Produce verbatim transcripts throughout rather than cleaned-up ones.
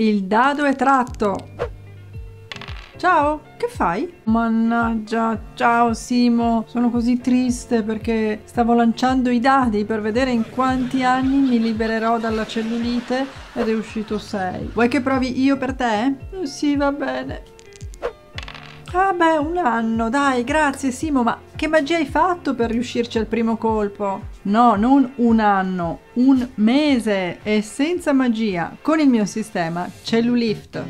Il dado è tratto. Ciao, che fai? Mannaggia, ciao Simo, sono così triste perché stavo lanciando i dadi per vedere in quanti anni mi libererò dalla cellulite ed è uscito sei. Vuoi che provi io per te? Eh, sì, va bene. Ah beh, un anno, dai, grazie Simo, ma che magia hai fatto per riuscirci al primo colpo? No, non un anno, un mese e senza magia, con il mio sistema Cellu-Lift.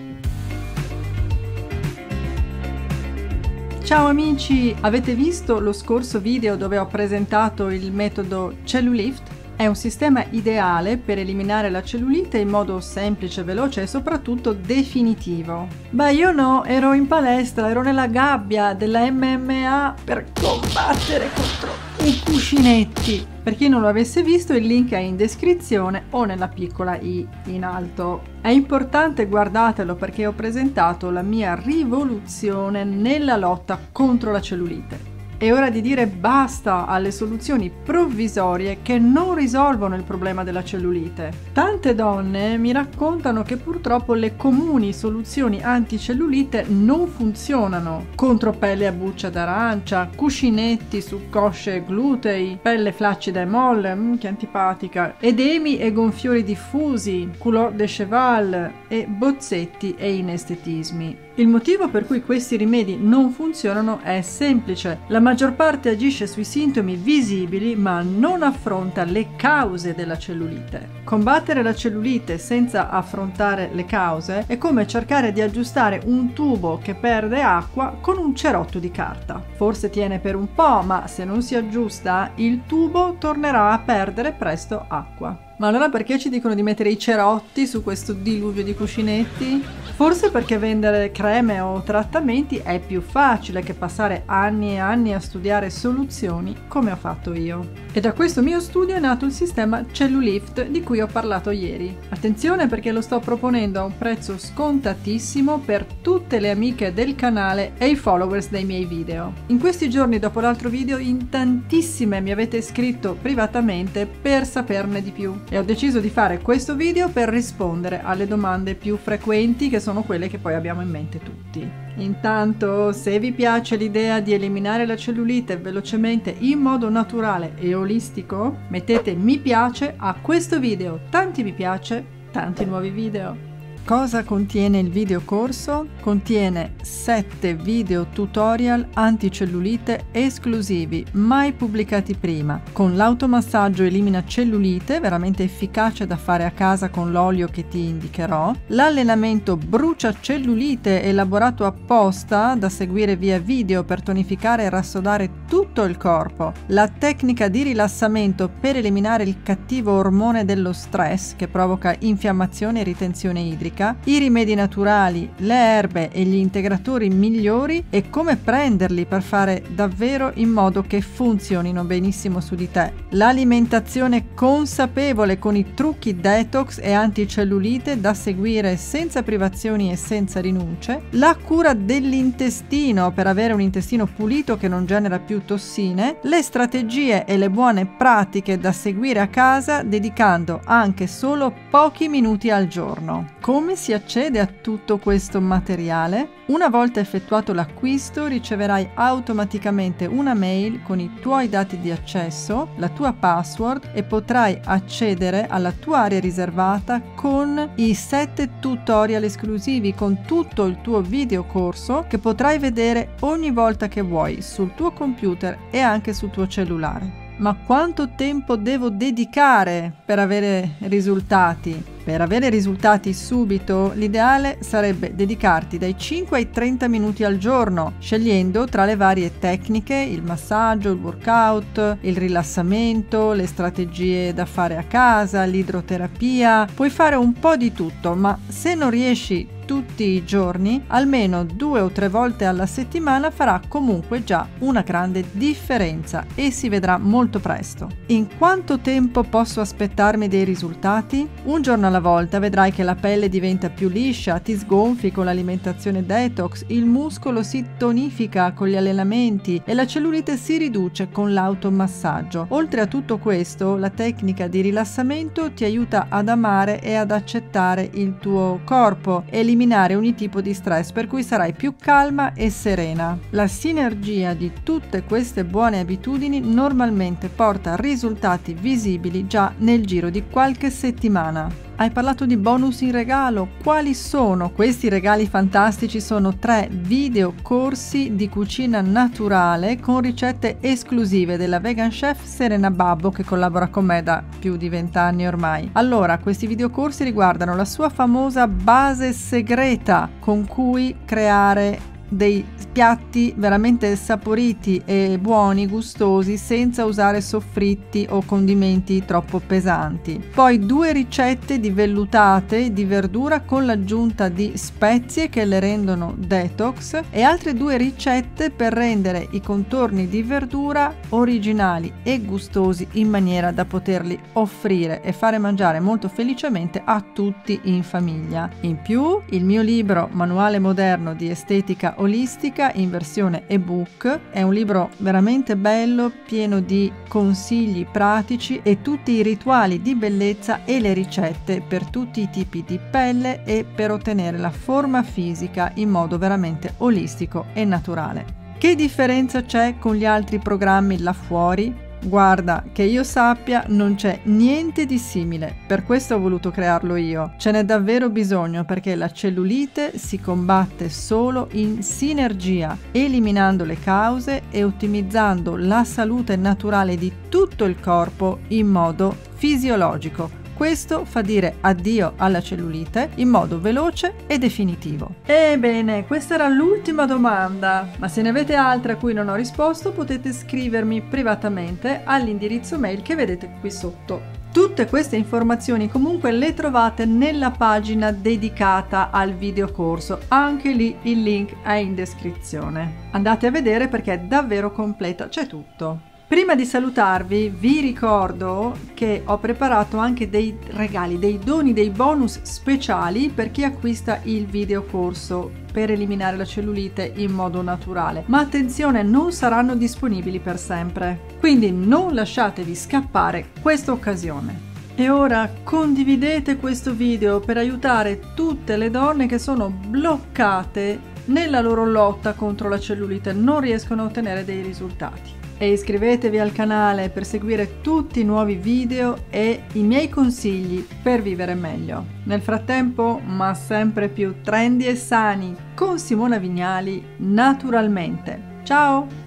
Ciao amici, avete visto lo scorso video dove ho presentato il metodo Cellu-Lift? È un sistema ideale per eliminare la cellulite in modo semplice, veloce e soprattutto definitivo. Beh, io no, ero in palestra, ero nella gabbia della M M A per combattere contro i cuscinetti. Per chi non lo avesse visto, il link è in descrizione o nella piccola i in alto. È importante, guardatelo, perché ho presentato la mia rivoluzione nella lotta contro la cellulite. È ora di dire basta alle soluzioni provvisorie che non risolvono il problema della cellulite. Tante donne mi raccontano che purtroppo le comuni soluzioni anticellulite non funzionano. Contropelle a buccia d'arancia, cuscinetti su cosce e glutei, pelle flaccida e molle, mm, che antipatica, edemi e gonfiori diffusi, culotte de cheval e bozzetti e inestetismi. Il motivo per cui questi rimedi non funzionano è semplice. La maggior parte agisce sui sintomi visibili ma non affronta le cause della cellulite. Combattere la cellulite senza affrontare le cause è come cercare di aggiustare un tubo che perde acqua con un cerotto di carta. Forse tiene per un po', ma se non si aggiusta, il tubo tornerà a perdere presto acqua. Ma allora perché ci dicono di mettere i cerotti su questo diluvio di cuscinetti? Forse perché vendere creme o trattamenti è più facile che passare anni e anni a studiare soluzioni come ho fatto io. E da questo mio studio è nato il sistema Cellu-Lift di cui ho parlato ieri. Attenzione perché lo sto proponendo a un prezzo scontatissimo per tutte le amiche del canale e i followers dei miei video. In questi giorni dopo l'altro video in tantissime mi avete scritto privatamente per saperne di più. E ho deciso di fare questo video per rispondere alle domande più frequenti, che sono quelle che poi abbiamo in mente tutti. Intanto, se vi piace l'idea di eliminare la cellulite velocemente in modo naturale e olistico, mettete mi piace a questo video. Tanti mi piace, tanti nuovi video. Cosa contiene il video corso? Contiene sette video tutorial anticellulite esclusivi, mai pubblicati prima, con l'automassaggio elimina cellulite, veramente efficace da fare a casa con l'olio che ti indicherò, l'allenamento brucia cellulite elaborato apposta da seguire via video per tonificare e rassodare tutto il corpo, la tecnica di rilassamento per eliminare il cattivo ormone dello stress che provoca infiammazione e ritenzione idrica, i rimedi naturali, le erbe e gli integratori migliori e come prenderli per fare davvero in modo che funzionino benissimo su di te. L'alimentazione consapevole con i trucchi detox e anticellulite da seguire senza privazioni e senza rinunce. La cura dell'intestino per avere un intestino pulito che non genera più tossine. Le strategie e le buone pratiche da seguire a casa dedicando anche solo pochi minuti al giorno. Come si accede a tutto questo materiale? Una volta effettuato l'acquisto riceverai automaticamente una mail con i tuoi dati di accesso, la tua password e potrai accedere alla tua area riservata con i sette tutorial esclusivi con tutto il tuo video corso che potrai vedere ogni volta che vuoi sul tuo computer e anche sul tuo cellulare. Ma quanto tempo devo dedicare per avere risultati? Per avere risultati subito, l'ideale sarebbe dedicarti dai cinque ai trenta minuti al giorno, scegliendo tra le varie tecniche, il massaggio, il workout, il rilassamento, le strategie da fare a casa, l'idroterapia. Puoi fare un po' di tutto, ma se non riesci tutti i giorni, almeno due o tre volte alla settimana, farà comunque già una grande differenza e si vedrà molto presto. In quanto tempo posso aspettarmi dei risultati? Un giorno alla volta vedrai che la pelle diventa più liscia, ti sgonfi con l'alimentazione detox, il muscolo si tonifica con gli allenamenti e la cellulite si riduce con l'automassaggio. Oltre a tutto questo, la tecnica di rilassamento ti aiuta ad amare e ad accettare il tuo corpo, eliminare ogni tipo di stress, per cui sarai più calma e serena. La sinergia di tutte queste buone abitudini normalmente porta risultati visibili già nel giro di qualche settimana. Hai parlato di bonus in regalo, quali sono? Questi regali fantastici sono tre video corsi di cucina naturale con ricette esclusive della vegan chef Serena Babbo, che collabora con me da più di vent'anni ormai. Allora, questi video corsi riguardano la sua famosa base segreta con cui creare dei piatti veramente saporiti e buoni, gustosi, senza usare soffritti o condimenti troppo pesanti. Poi due ricette di vellutate di verdura con l'aggiunta di spezie che le rendono detox, e altre due ricette per rendere i contorni di verdura originali e gustosi in maniera da poterli offrire e fare mangiare molto felicemente a tutti in famiglia. In più, il mio libro Manuale Moderno di Estetica Olistica in versione ebook è un libro veramente bello, pieno di consigli pratici e tutti i rituali di bellezza e le ricette per tutti i tipi di pelle e per ottenere la forma fisica in modo veramente olistico e naturale. Che differenza c'è con gli altri programmi là fuori? Guarda, che io sappia non c'è niente di simile, per questo ho voluto crearlo io. Ce n'è davvero bisogno, perché la cellulite si combatte solo in sinergia, eliminando le cause e ottimizzando la salute naturale di tutto il corpo in modo fisiologico. Questo fa dire addio alla cellulite in modo veloce e definitivo. Ebbene, questa era l'ultima domanda, ma se ne avete altre a cui non ho risposto potete scrivermi privatamente all'indirizzo mail che vedete qui sotto. Tutte queste informazioni comunque le trovate nella pagina dedicata al videocorso, anche lì il link è in descrizione. Andate a vedere perché è davvero completa, c'è tutto. Prima di salutarvi vi ricordo che ho preparato anche dei regali, dei doni, dei bonus speciali per chi acquista il videocorso per eliminare la cellulite in modo naturale, ma attenzione, non saranno disponibili per sempre, quindi non lasciatevi scappare questa occasione. E ora condividete questo video per aiutare tutte le donne che sono bloccate nella loro lotta contro la cellulite, non riescono a ottenere dei risultati. E iscrivetevi al canale per seguire tutti i nuovi video e i miei consigli per vivere meglio. Nel frattempo, ma sempre più trendy e sani, con Simona Vignali, naturalmente. Ciao!